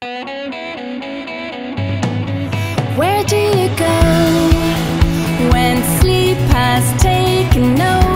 Where do you go when sleep has taken over?